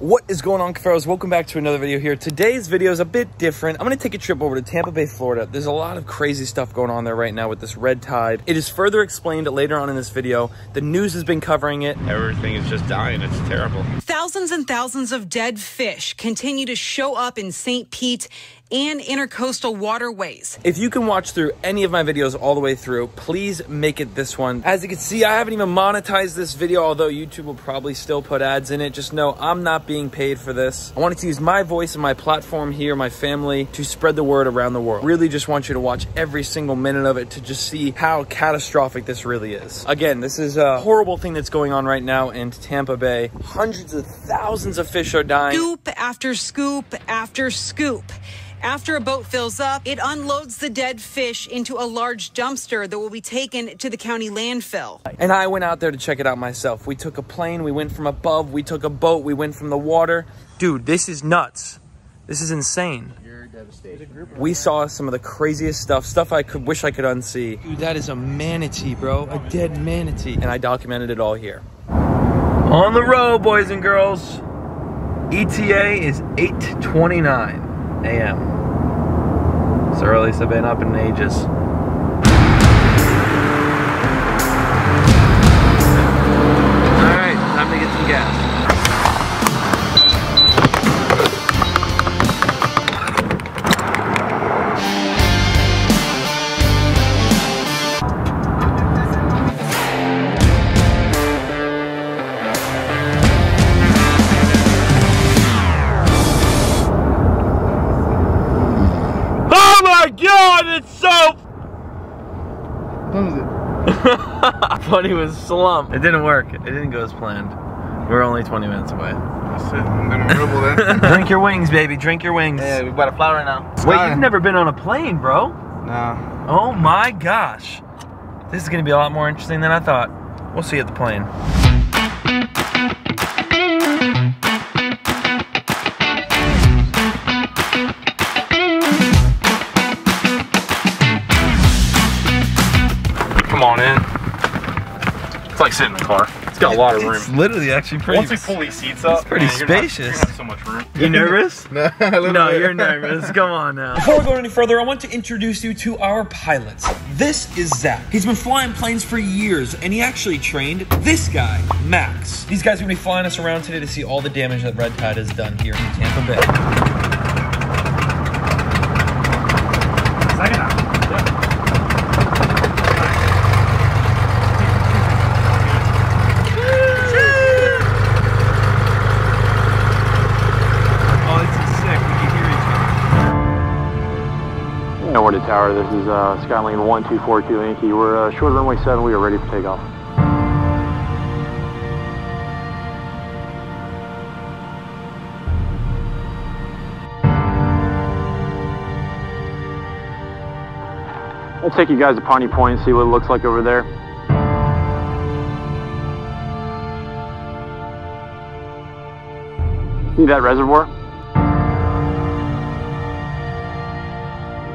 What is going on, Cafferos? Welcome back to another video here. Today's video is a bit different. I'm going to take a trip over to Tampa Bay, Florida. There's a lot of crazy stuff going on there right now with this red tide. It is further explained later on in this video. The news has been covering it. Everything is just dying. It's terrible. Thousands and thousands of dead fish continue to show up in St. Pete and intercoastal waterways. If you can watch through any of my videos all the way through, please make it this one. As you can see, I haven't even monetized this video, although YouTube will probably still put ads in it. Just know I'm not being paid for this. I wanted to use my voice and my platform here, my family, to spread the word around the world. Really just want you to watch every single minute of it to just see how catastrophic this really is. Again, this is a horrible thing that's going on right now in Tampa Bay. Hundreds of thousands of fish are dying. Scoop after scoop after scoop. After a boat fills up, it unloads the dead fish into a large dumpster that will be taken to the county landfill. And I went out there to check it out myself. We took a plane, we went from above, we took a boat, we went from the water. Dude, this is nuts. This is insane. You're devastated. We saw some of the craziest stuff I wish I could unsee. Dude, that is a manatee, bro, a dead manatee. And I documented it all here. On the road, boys and girls. ETA is 8:29 a.m. It's early, so I've been up in ages. Alright, time to get some gas. Funny was slump. It didn't work. It didn't go as planned. We're only 20 minutes away. That's it. I'm gonna ribble that. Drink your wings, baby. Drink your wings. Yeah, we got a fly right now. Wait, you've never been on a plane, bro? No. Oh my gosh. This is gonna be a lot more interesting than I thought. We'll see you at the plane. Come on in. It's like sitting in the car. It's got a lot of room. It's literally actually pretty. Once we pull these seats up, it's pretty spacious. You're gonna have so much room. You nervous? No, you're nervous. Come on now. Before we go any further, I want to introduce you to our pilots. This is Zach. He's been flying planes for years, and he actually trained this guy, Max. These guys are gonna be flying us around today to see all the damage that red tide has done here in Tampa Bay. Tower, this is Skylane 1242 Yankee. We're short runway 7, we are ready for takeoff. I'll take you guys to Piney Point and see what it looks like over there. See that reservoir?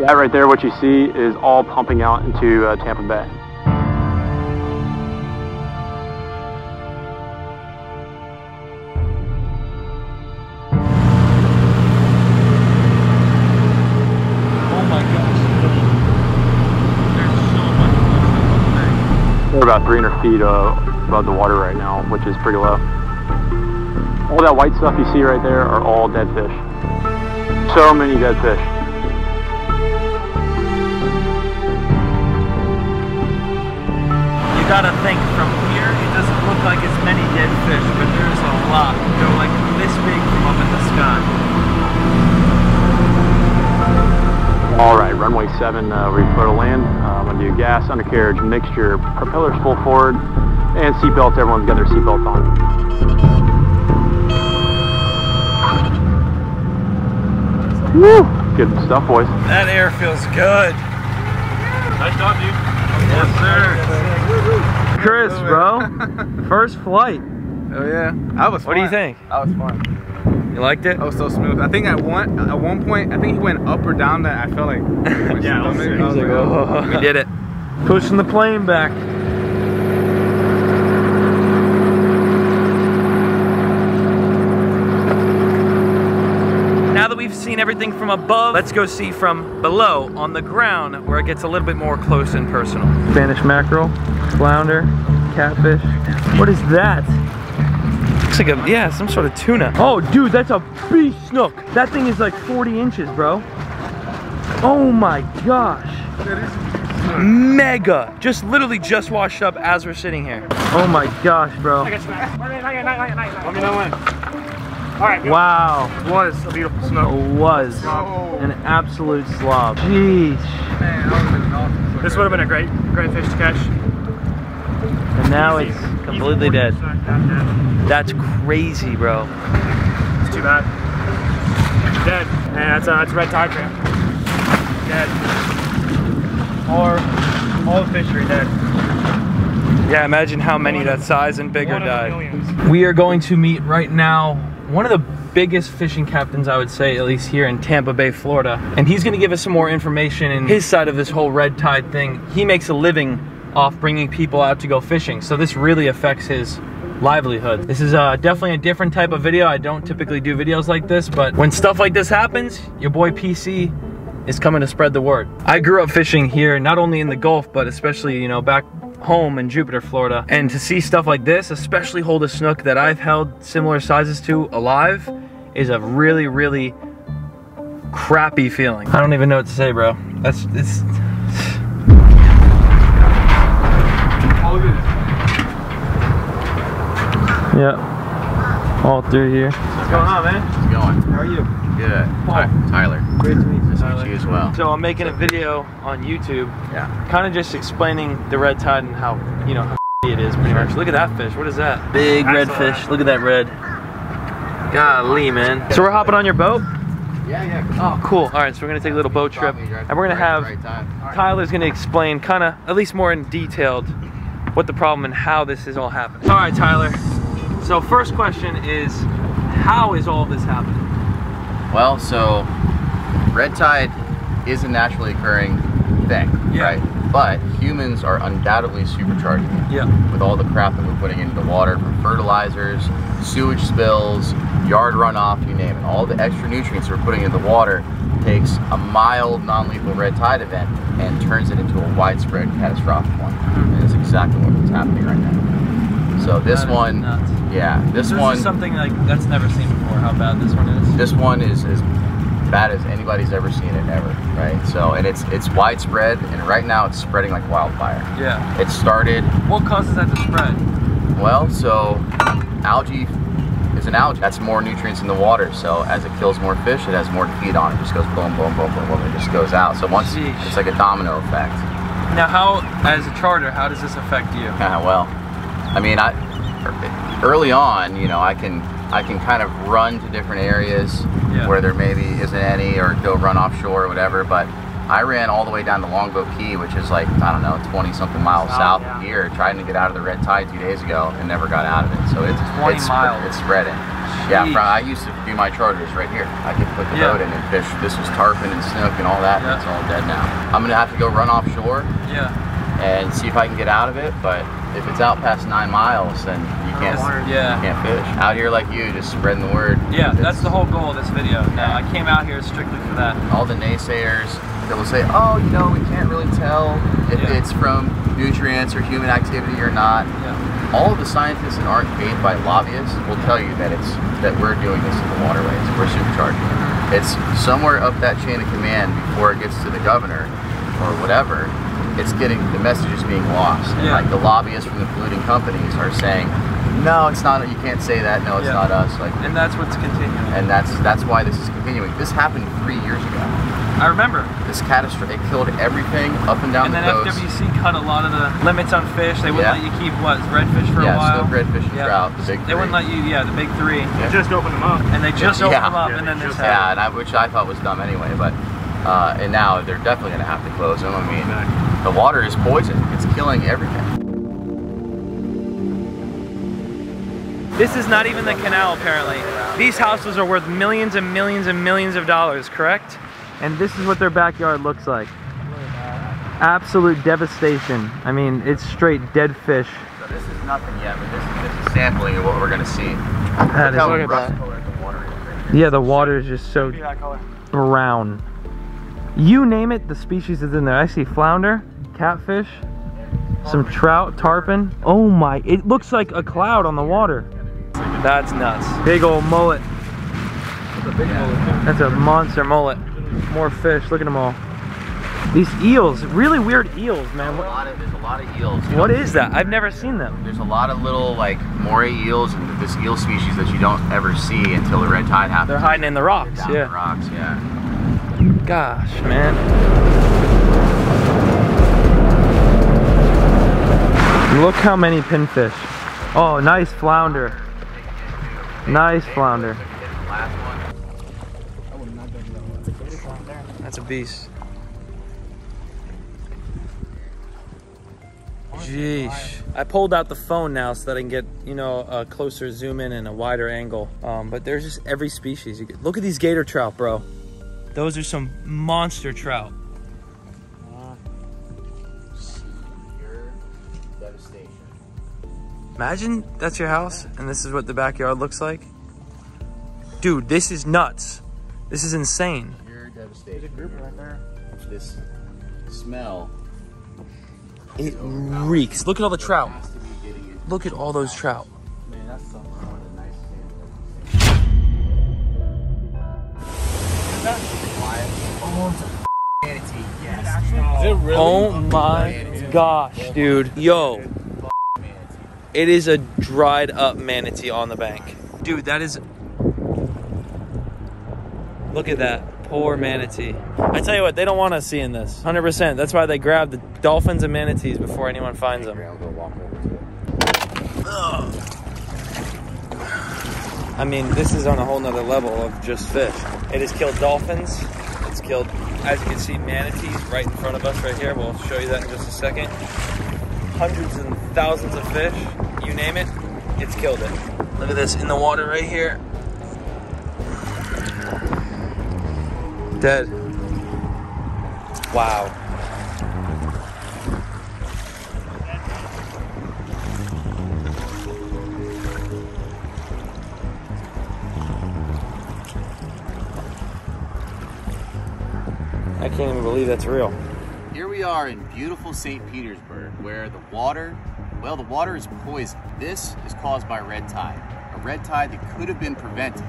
That right there, what you see is all pumping out into Tampa Bay. Oh my gosh. There's so much. We're about 300 feet above the water right now, which is pretty low. All that white stuff you see right there are all dead fish. So many dead fish. Gotta think, from here it doesn't look like as many dead fish, but there's a lot. They're like this big from up in the sky. Alright, runway 7, we go to land. I'm gonna do gas, undercarriage, mixture, propellers full forward, and seatbelts. Everyone's got their seatbelts on. Woo! Good stuff, boys. That air feels good. Nice job, dude. Yes, sir. Chris, bro, first flight. Oh yeah, I was fun. What do you think? I was fun. You liked it? Oh, so smooth. I think at one point, I think he went up or down that I felt like. Yeah, I was like, oh. We did it. Pushing the plane back. seen everything from above. Let's go see from below on the ground where it gets a little bit more close and personal. Spanish mackerel, flounder, catfish. What is that? Looks like a, yeah, some sort of tuna. Oh dude, that's a beast snook. That thing is like 40 inches, bro. Oh my gosh. That is mega. Just literally just washed up as we're sitting here. Oh my gosh, bro. Wow. It was a beautiful snook. It was an absolute slob. Jeez. Man, that would have been awesome. This would have been a great fish to catch. And now easy. It's completely dead. That's crazy, bro. It's too bad. It's dead. And it's a red tide trap. Dead. All the fish are dead. Yeah, imagine how many that size and bigger died. We are going to meet right now one of the biggest fishing captains, I would say, at least here in Tampa Bay, Florida. And he's gonna give us some more information in his side of this whole red tide thing. He makes a living off bringing people out to go fishing. So this really affects his livelihood. This is definitely a different type of video. I don't typically do videos like this, but when stuff like this happens, your boy PC is coming to spread the word. I grew up fishing here, not only in the Gulf, but especially, you know, back home in Jupiter, Florida. And to see stuff like this, especially hold a snook that I've held similar sizes to alive, is a really, really crappy feeling. I don't even know what to say, bro. It's yeah, all through here. What's going on, man? How's it going? How are you? Good. Hi, Tyler. Great to meet you, Tyler. Nice to meet you as well. So I'm making a video on YouTube, kind of just explaining the red tide and how, you know, how it is pretty much. Look at that fish. What is that? Big red fish. Look at that red. Golly, man. So we're hopping on your boat? Yeah. Oh, cool. All right, so we're going to take a little boat trip, and we're going to have Tyler's going to explain kind of, at least more in detail, what the problem and how this is all happening. All right, Tyler. So first question is, how is all this happening? Well, so red tide is a naturally occurring thing, right? But humans are undoubtedly supercharging it with all the crap that we're putting into the water, from fertilizers, sewage spills, yard runoff, you name it. All the extra nutrients we're putting into the water takes a mild, non-lethal red tide event and turns it into a widespread catastrophic one. And that's exactly what's happening right now. So this one... nuts. Yeah, this one is something like that's never seen before. How bad this one is. This one is as bad as anybody's ever seen it ever, right? So, and it's widespread, and right now it's spreading like wildfire. Yeah. It started. What causes that to spread? Well, so algae is an algae. That's more nutrients in the water. So as it kills more fish, it has more to feed on. It just goes boom, boom, boom, boom, boom. It just goes out. So once it's like a domino effect. Now, how as a charter, how does this affect you? Well, I mean, early on, you know, I can kind of run to different areas where there maybe isn't any, or go run offshore or whatever, but I ran all the way down to Longboat Key, which is like, I don't know, 20-something miles south of here, trying to get out of the red tide 2 days ago and never got out of it. So it's spreading. Jeez. Yeah, I used to do my charters right here. I could put the boat in and fish. This was tarpon and snook and all that, and it's all dead now. I'm going to have to go run offshore and see if I can get out of it, but if it's out past 9 miles, then you can't, you can't fish. Out here like you, just spreading the word. Yeah, that's the whole goal of this video. Now, I came out here strictly for that. All the naysayers that will say, oh, you know, we can't really tell if it's from nutrients or human activity or not. Yeah. All of the scientists that aren't paid by lobbyists will tell you that we're doing this in the waterways. We're supercharging it. It's somewhere up that chain of command before it gets to the governor or whatever. It's getting, the message is being lost. And like the lobbyists from the polluting companies are saying, no, it's not, you can't say that, no, it's not us. Like, and that's what's continuing. And that's why this is continuing. This happened 3 years ago. I remember. This catastrophe, it killed everything up and down the coast. And then FWC cut a lot of the limits on fish. They wouldn't let you keep, what, redfish for a while? Yeah, redfish and trout, the big three. They wouldn't let you, the big three. They just opened them up. And they just opened them up, and then this happened. Yeah, which I thought was dumb anyway, but, and now they're definitely going to have to close them. I mean, the water is poison. It's killing everything. This is not even the canal, apparently. These houses are worth millions and millions and millions of dollars, correct? And this is what their backyard looks like. Absolute devastation. I mean, it's straight dead fish. So this is nothing yet, but this is sampling of what we're going to see. That is rough color the water is right Yeah, the water is just so brown. You name it, the species is in there. I see flounder, catfish, some trout, tarpon. Oh my, it looks like a cloud on the water. That's nuts. Big old mullet. That's a monster mullet. More fish, look at them all. These eels, really weird eels, man. There's a lot of eels. What is that? I've never seen them. There's a lot of little like moray eels and this eel species that you don't ever see until the red tide happens. They're hiding in the rocks, yeah. The rocks, yeah. Gosh, man. Look how many pinfish. Oh, nice flounder. Nice flounder. That's a beast. Jeez. I pulled out the phone now so that I can get, you know, a closer zoom in and a wider angle. But there's just every species. Look at these gator trout, bro. Those are some monster trout. Imagine that's your house and this is what the backyard looks like. Dude, this is nuts. This is insane. There's a group right there. This smell. It reeks. Look at all the trout. Look at all those trout. Man, that's something I want a nice man. Oh, it's a manatee. Yes. Oh my gosh, dude. Yo. It is a dried up manatee on the bank. Dude, that is. Look at that. Poor manatee. I tell you what, they don't want us seeing this. 100%. That's why they grab the dolphins and manatees before anyone finds them. I mean, this is on a whole nother level of just fish. It has killed dolphins. It's killed, as you can see, manatees right in front of us right here. We'll show you that in just a second. Hundreds and thousands of fish. You name it, it's killed it. Look at this in the water right here. Dead. Wow. I can't even believe that's real. Here we are in beautiful St. Petersburg, where the water, well, the water is poison. This is caused by red tide, a red tide that could have been prevented.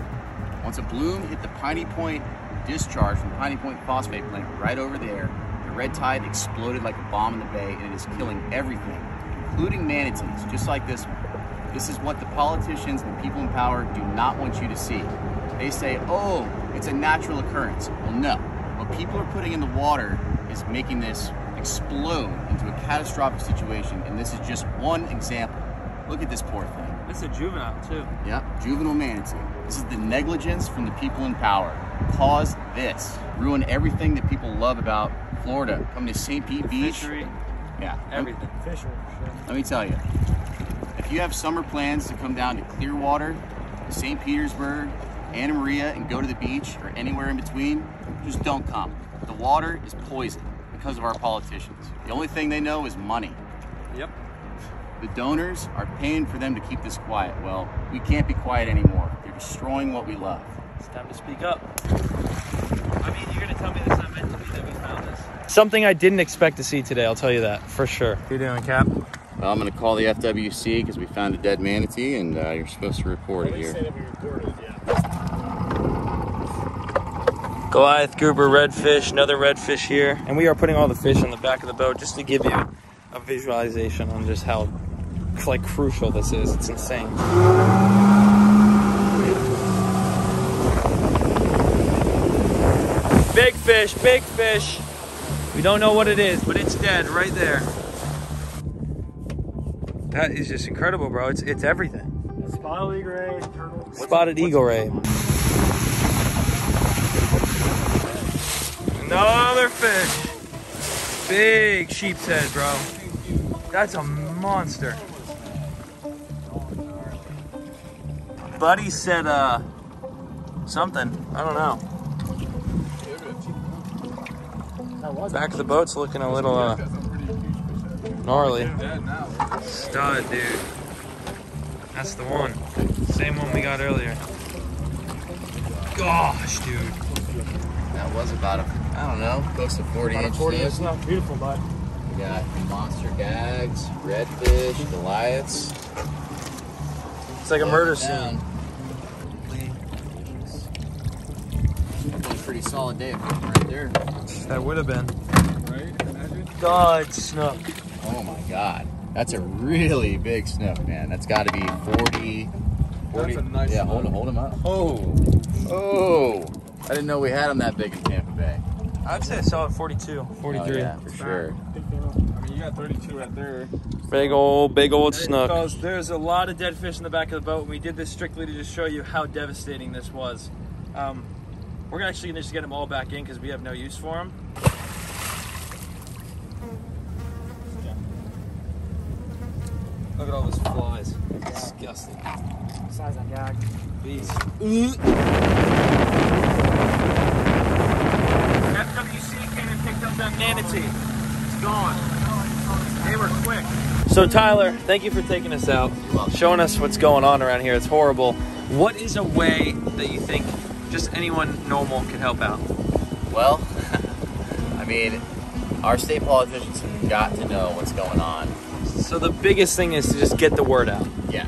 Once a bloom hit the Piney Point discharge from the Piney Point phosphate plant right over there, the red tide exploded like a bomb in the bay, and it is killing everything, including manatees, just like this one. This is what the politicians and the people in power do not want you to see. They say, oh, it's a natural occurrence. Well, no. What people are putting in the water is making this explode into a catastrophic situation, and this is just one example. Look at this poor thing. It's a juvenile, too. Yep, juvenile manatee. This is the negligence from the people in power. Caused this. Ruined everything that people love about Florida. Come to St. Pete Beach. Fishery. Yeah. Everything. Fishery. Let me tell you. If you have summer plans to come down to Clearwater, St. Petersburg, Anna Maria, and go to the beach or anywhere in between, just don't come. The water is poison because of our politicians. The only thing they know is money. Yep. The donors are paying for them to keep this quiet. Well, we can't be quiet anymore. They're destroying what we love. It's time to speak up. I mean, you're gonna tell me this not meant to be that we found this. Something I didn't expect to see today, I'll tell you that, for sure. What are you doing, Cap? Well, I'm gonna call the FWC because we found a dead manatee and you're supposed to report it here. They said we reported, yeah. Goliath, Goober, redfish, another redfish here. And we are putting all the fish on the back of the boat just to give you a visualization on just how like crucial this is. It's insane. Big fish, big fish. We don't know what it is, but it's dead right there. That is just incredible, bro. It's everything. Spotted eagle ray, turtle. Spotted eagle ray. Another fish. Big sheep's head, bro. That's a monster. Buddy said something. I don't know. Back of the boat's looking a little gnarly. Stud, dude. That's the one. Same one we got earlier. gosh, dude. That was about a, I don't know, close to 40 inches. 40 inches left. Beautiful, bud. We got monster gags, redfish, Goliaths. It's like a murder scene. Pretty solid day of fishing right there. That would have been. Right? Imagine. God, snook. Oh my God. That's a really big snook, man. That's got to be 40. That's a nice snook. Hold him up. Oh. I didn't know we had them that big in Tampa Bay. I'd say I saw it 42. 43. Oh, yeah, for sure. I mean, you got 32 right there. Big old snook. Because there's a lot of dead fish in the back of the boat. We did this strictly to just show you how devastating this was. We're actually gonna just get them all back in because we have no use for them. Yeah. Look at all those flies. Yeah. Disgusting. Size of gag. Beast. FWC came and picked up that manatee. It's gone. They were quick. So Tyler, thank you for taking us out, showing us what's going on around here. It's horrible. What is a way that you think just anyone normal can help out? Well, I mean, our state politicians have got to know what's going on. So the biggest thing is to just get the word out. Yeah.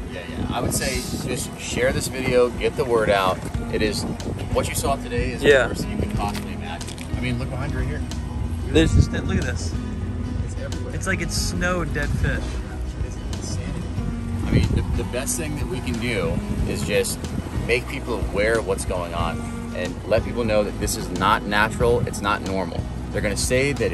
I would say just share this video, get the word out. It is, what you saw today is the worst thing you could possibly imagine. I mean, look behind you right here. Look at this. It's everywhere. It's like it's snowed dead fish. It's insanity. I mean, the best thing that we can do is just make people aware of what's going on and let people know that this is not natural, it's not normal. They're gonna say that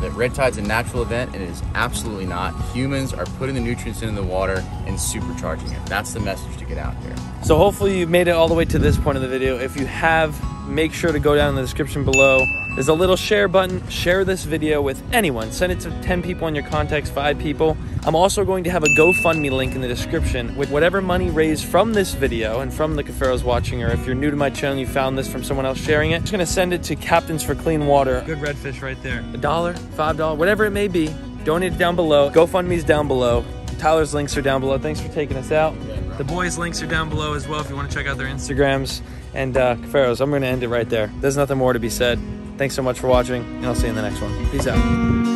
that red tide's a natural event, and it is absolutely not. Humans are putting the nutrients into the water and supercharging it. That's the message to get out there. So hopefully you made it all the way to this point of the video. If you have, make sure to go down in the description below. There's a little share button. Share this video with anyone. Send it to 10 people in your contacts, 5 people. I'm also going to have a GoFundMe link in the description with whatever money raised from this video and from the Cafferos watching, or if you're new to my channel, you found this from someone else sharing it. I'm just gonna send it to Captains for Clean Water. Good redfish right there. $1, $5, whatever it may be. Donate it down below. GoFundMe's down below. Tyler's links are down below. Thanks for taking us out. The boys' links are down below as well if you want to check out their Instagrams. And Cafferos, I'm going to end it right there. There's nothing more to be said. Thanks so much for watching, and I'll see you in the next one. Peace out.